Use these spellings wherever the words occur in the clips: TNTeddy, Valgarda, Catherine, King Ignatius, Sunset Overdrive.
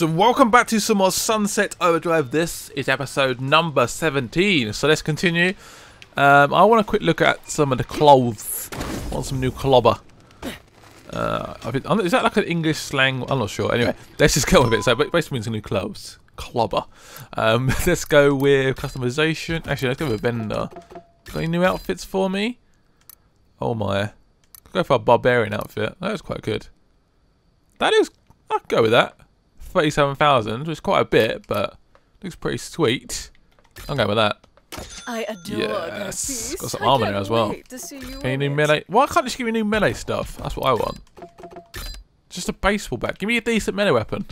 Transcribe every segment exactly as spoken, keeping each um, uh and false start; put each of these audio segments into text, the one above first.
So welcome back to some more Sunset Overdrive. This is episode number seventeen. So let's continue. Um, I want a quick look at some of the clothes. I want some new clobber. Uh, I think, is that like an English slang? I'm not sure. Anyway, let's just go with it. So basically means new clothes. Clobber. Um, let's go with customization. Actually, let's go with vendor. Got any new outfits for me? Oh my. I'll go for a barbarian outfit. That was quite good. That is... I'll go with that. thirty-seven thousand, which is quite a bit, but looks pretty sweet. I'm going with that. I adore yes. Got some armor as well. Any new melee? Why can't you just give me new melee stuff? That's what I want. Just a baseball bat. Give me a decent melee weapon.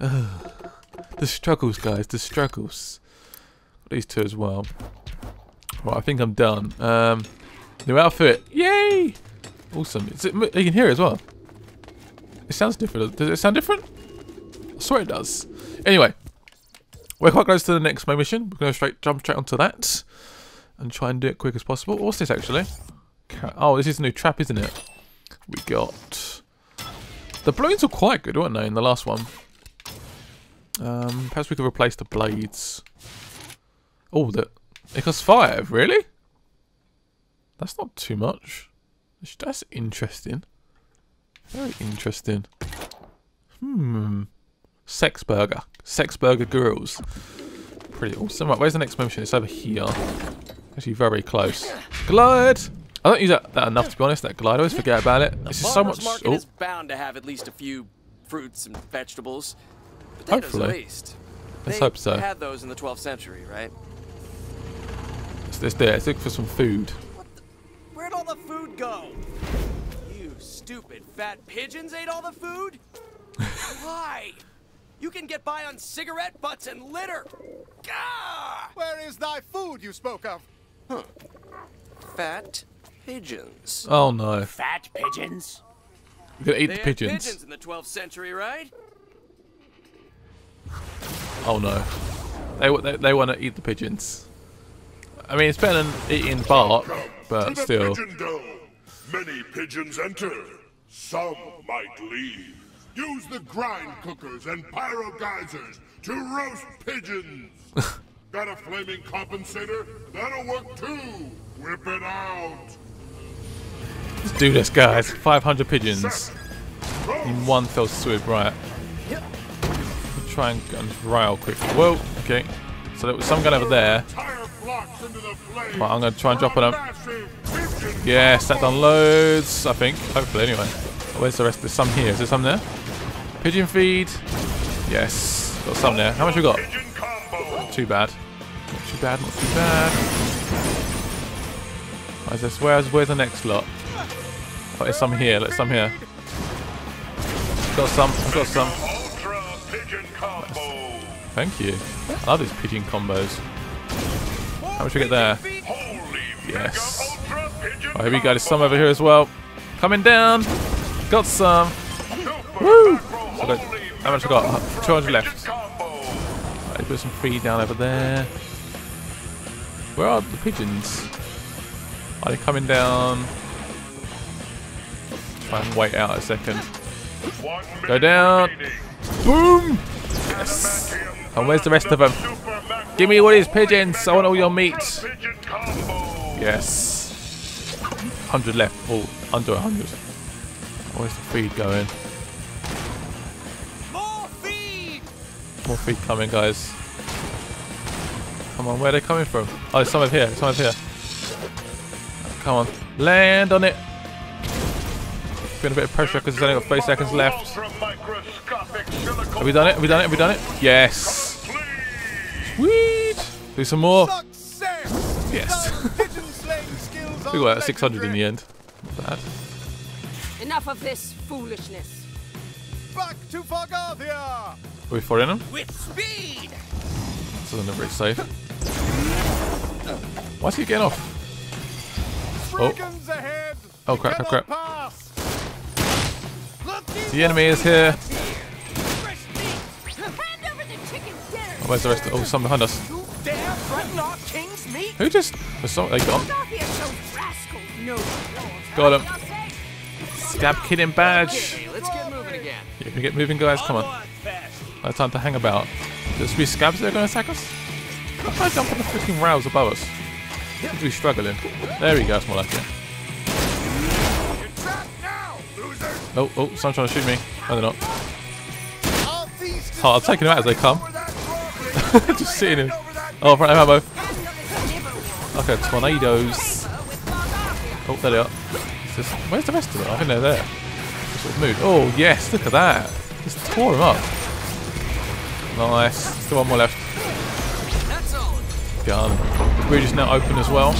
Ugh. The struggles, guys. The struggles. These two as well. Right, I think I'm done. Um, new outfit. Yay! Awesome. Is it, you can hear it as well. It sounds different. Does it sound different? I swear it does. Anyway, we're quite close to the next main mission. We're going to straight jump straight onto that and try and do it quick as possible. What's this actually? Oh, this is a new trap, isn't it? We got the balloons were quite good, weren't they? In the last one, um, perhaps we could replace the blades. Oh, that it costs five. Really? That's not too much. That's interesting. Very interesting. Hmm. Sex burger. Sex burger girls. Pretty awesome. Right, where's the next mission? It's over here. Actually very close. Glide! I don't use that, that enough, to be honest, that glide. I always forget about it. It's just so much... The farmer's market is bound to have at least a few fruits and vegetables. Potatoes at least. Let's hope so. They had those in the twelfth century, right? It's, it's there. Let's look for some food. What the, where'd all the food go? You stupid fat pigeons ate all the food? Why? You can get by on cigarette butts and litter! Gah! Where is thy food you spoke of? Huh. Fat pigeons. Oh no. Fat pigeons? You gotta eat they the pigeons. Had pigeons in the twelfth century, right? Oh no. They, they, they want to eat the pigeons. I mean, it's better than eating bark, but still. Pigeon dome. Many pigeons enter. Some might leave. Use the grind cookers and pyro geysers to roast pigeons. Got a flaming compensator? That'll work too. Whip it out. Let's do this, guys. five hundred pigeons in one fell swoop, right? We'll try and, and rail quick. Whoa. Okay. So there was some gun over there. Right, I'm gonna try and drop it up. Yes, that done loads. I think. Hopefully, anyway. Where's the rest? There's some here. Is there some there? Pigeon feed. Yes. Got some there. How much we got? Not too bad. Not too bad. Not too bad. Where's this? Where's, where's the next lot? Oh, there's some here. There's some here. Got some. I've got some. Nice. Thank you. I love these pigeon combos. How much we get there? Yes. Oh, here we go. There's some over here as well. Coming down. Got some. Woo! So got, how much I got? Uh, two hundred left. Right, put some feed down over there. Where are the pigeons? Are they coming down? Try and wait out a second. Go down. Boom! Yes. And where's the rest of them? Give me all these pigeons. I want all your meat. Yes. one hundred left. Oh, under one hundred. Where's the feed going? More feed! More feed coming, guys. Come on, where are they coming from? Oh, there's some over here, some over here. Come on, land on it! Feeling a bit of pressure because there's only got thirty seconds left. Have we done it? Have we done it? Have we done it? Yes! Sweet! Do some more! Yes! We got about six hundred in the end. Not bad. Enough of this foolishness. Back to Valgarda. Are we following them? With speed. This isn't very safe. Why's he getting off? Oh. Oh crap! Crap! Crap! The enemy is here. Oh, where's the rest? Of, oh, some behind us. Who just? So, they got. Got him. Stab killing badge. Yeah, can we get moving, guys? Come on. No time to hang about. There's three scabs that are going to attack us? How can I jump on the freaking rails above us? Seems to be struggling. There we go, it's more like it. Oh, oh, someone's trying to shoot me. No, they're not. Oh, I'm taking them out as they come. Just sitting in. Oh, front of ammo. Okay, tornadoes. Oh, there they are. Just, where's the rest of them? I think they're there. Sort of mood. Oh, yes, look at that. Just tore them up. Nice. Still one more left. Gun. The bridge is now open as well.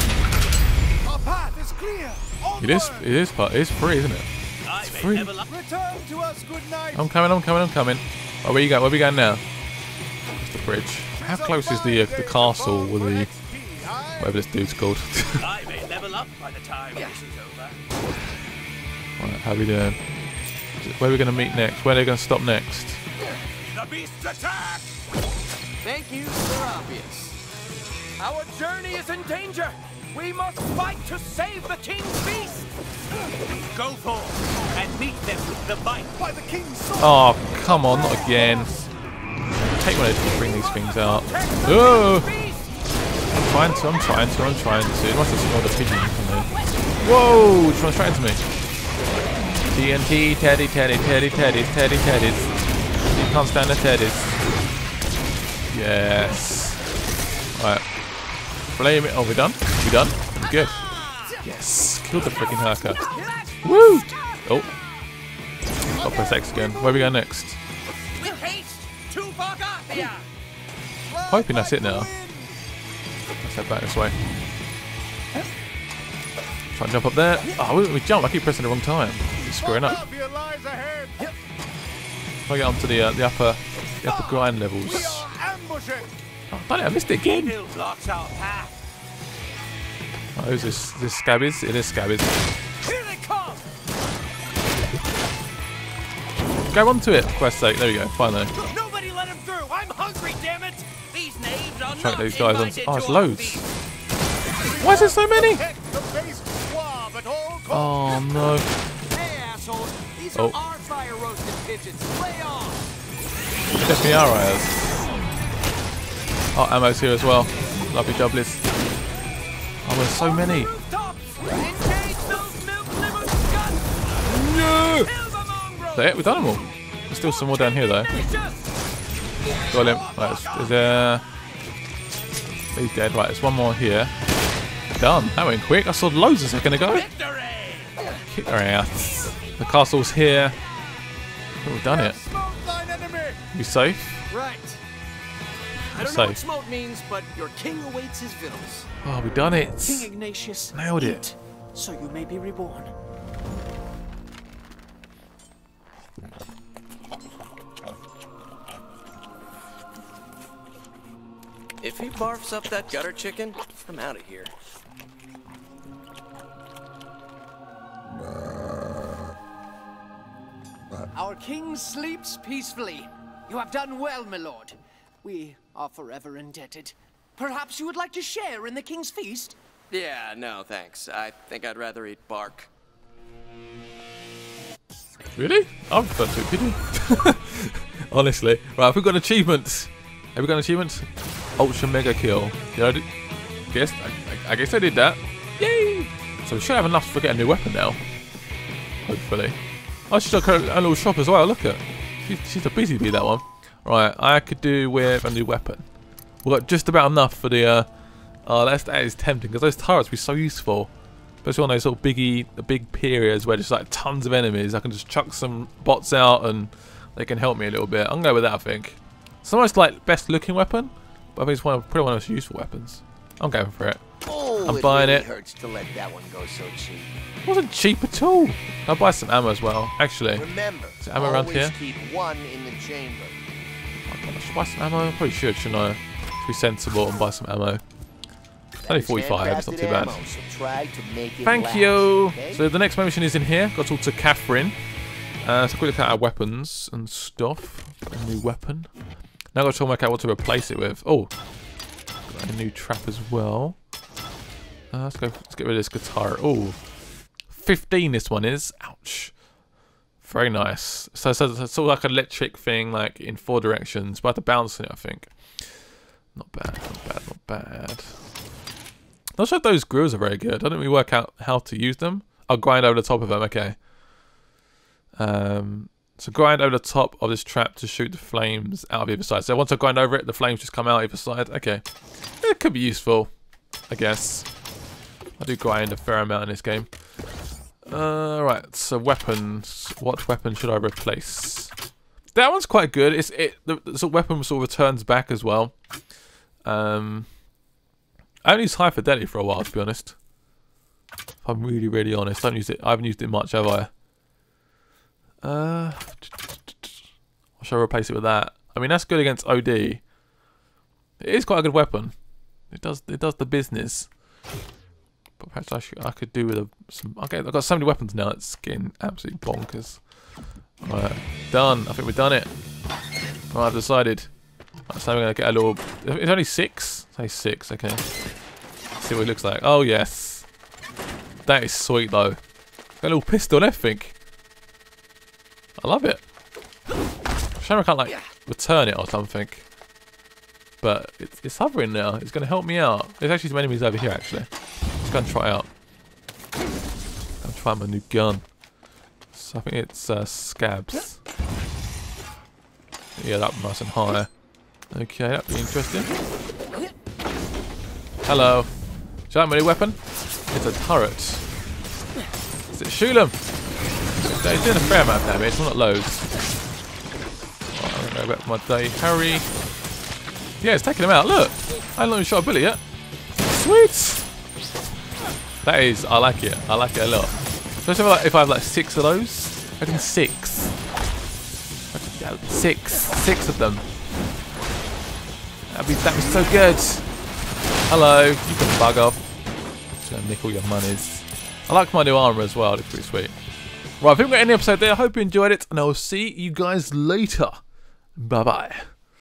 It is, it is, it is free, isn't it? It's free. I'm coming, I'm coming, I'm coming. Oh, where you going? Where are we going now? It's the bridge. How close is the uh, the castle with the whatever this dude's called? I may level up by the time this is over. Right, how are we doing? Where are we going to meet next? Where are they going to stop next? The beast attack! Thank you, Sir Obvious. Our journey is in danger. We must fight to save the king's beast. Go forth and meet them with the might by the king's sword. Oh, come on, not again. Take one to bring these things out. Oh! I'm trying to, I'm trying to, I'm trying to. It must have smelled a pigeon from there. Whoa! She runs straight into me. T N T, Teddy, Teddy, Teddy, Teddy, Teddy, Teddy. You can't stand the Teddies. Yes. Alright. Blame it. Oh, we're done? We're done? We're good. Yes. Killed the freaking hacker. Woo! Oh. I'll press X again. Where we go next? Hoping that's it now. Let's head back this way. Try and jump up there. Oh, we, we jumped. I keep pressing the wrong time. It's screwing up. Try to get onto the, uh, the, upper, the upper grind levels. Oh, damn it, I missed it again. Oh, who's this? This scabbies? It is scabbies. Here they come. Go on to it, for Christ's sake. There we go, finally. Nobody let him through. I'm hungry, damn it. These knaves are not these guys on. Oh, it's loads. Why is there so many? Oh, no. Hey, assholes. These oh. are our fire roasted pigeons. Play on. Definitely our eyes. Oh, ammo's here as well. Lovely jobblies. Oh, there's so many. No! So, yeah, we've done them all. There's still some more down here, though. Got him. Right, is there... He's dead. Right, there's one more here. Done. That went quick. I saw loads a second ago. Kick her out. The castle's here. Oh, we've done it. We safe? Right. I don't know what smote means, but your king awaits his vittles. Oh, we've done it. King Ignatius nailed it. So you may be reborn. If he barfs up that gutter chicken, I'm out of here. Our king sleeps peacefully. You have done well, my lord. We are forever indebted. Perhaps you would like to share in the king's feast? Yeah, no, thanks. I think I'd rather eat bark. Really? I'm about to, did you? Honestly. Right, have we got an achievement? Have we got an achievement? Ultra Mega Kill. Did I do? Guess, I, I guess I did that. Yay! So we should have enough to get a new weapon now. Hopefully. I should have a little shop as well, look at. She, she's a busy bee, that one. Right, I could do with a new weapon. We've got just about enough for the... Uh, oh, that's, that is tempting, because those turrets would be so useful. Especially on those sort of biggie, the big periods where there's like tons of enemies. I can just chuck some bots out and they can help me a little bit. I'm going to go with that, I think. It's almost like best looking weapon, but I think it's one of, probably one of the most useful weapons. I'm going for it. Oh, I'm buying it. Really it. Hurts to let that one go so cheap. It wasn't cheap at all. I'll buy some ammo as well, actually. Remember, is there ammo around here? Keep one in the chamber. I should buy some ammo. I probably should, shouldn't I? To be sensible and buy some ammo. It's only forty-five, it's not too bad. Ammo, so try to make it Thank last, you. Okay? So the next mission is in here. Got to talk to Catherine. Uh, so quick look at our weapons and stuff. A new weapon. Now I've got to work out what to replace it with. Oh, got a new trap as well. Uh, let's go. Let's get rid of this guitar. Oh, fifteen this one is. Ouch. Very nice. So, so, so it's all like an electric thing, like in four directions. But I have to bounce on it, I think. Not bad, not bad, not bad. Not sure if those grills are very good. I didn't really work out how to use them. I'll grind over the top of them, okay. Um, so grind over the top of this trap to shoot the flames out of either side. So once I grind over it, the flames just come out either side. Okay. It could be useful, I guess. I do grind a fair amount in this game. Alright, uh, so weapons. What weapon should I replace? That one's quite good. It's it. The, the weapon sort of returns back as well. Um, I haven't used TNTeddy for a while, to be honest. If I'm really, really honest. I haven't used it. I haven't used it much, have I? Uh, or should I replace it with that? I mean, that's good against O D. It is quite a good weapon. It does. It does the business. But perhaps I should, I could do with a, some... Okay, I've got so many weapons now, it's getting absolutely bonkers. Alright, done. I think we've done it. Alright, I've decided. Right, so I'm going to get a little... It's only six? It's only six, okay. Let's see what it looks like. Oh, yes. That is sweet, though. Got a little pistol and everything. I love it. I'm sure I can't, like, return it or something. But it's, it's hovering now. It's going to help me out. There's actually some enemies over here, actually. Go and try it out. I'm trying my new gun. So I think it's uh, scabs. Yeah, that one's nice and high. Okay, that'd be interesting. Hello. Is that my new weapon? It's a turret. Is it shoot him? It's doing a fair amount of damage, it's not loads. Oh, I don't know about my day. Harry. Yeah, it's taking him out. Look! I haven't even shot a bullet yet. Sweet! That is, I like it. I like it a lot. Especially if I, if I have like six of those. I can six. I can get six. Six of them. That'd be, that'd be so good. Hello. You can bug off. Just gonna nick all your monies. I like my new armor as well. It's pretty sweet. Right, I think we're going to end the episode there. I hope you enjoyed it. And I'll see you guys later. Bye-bye.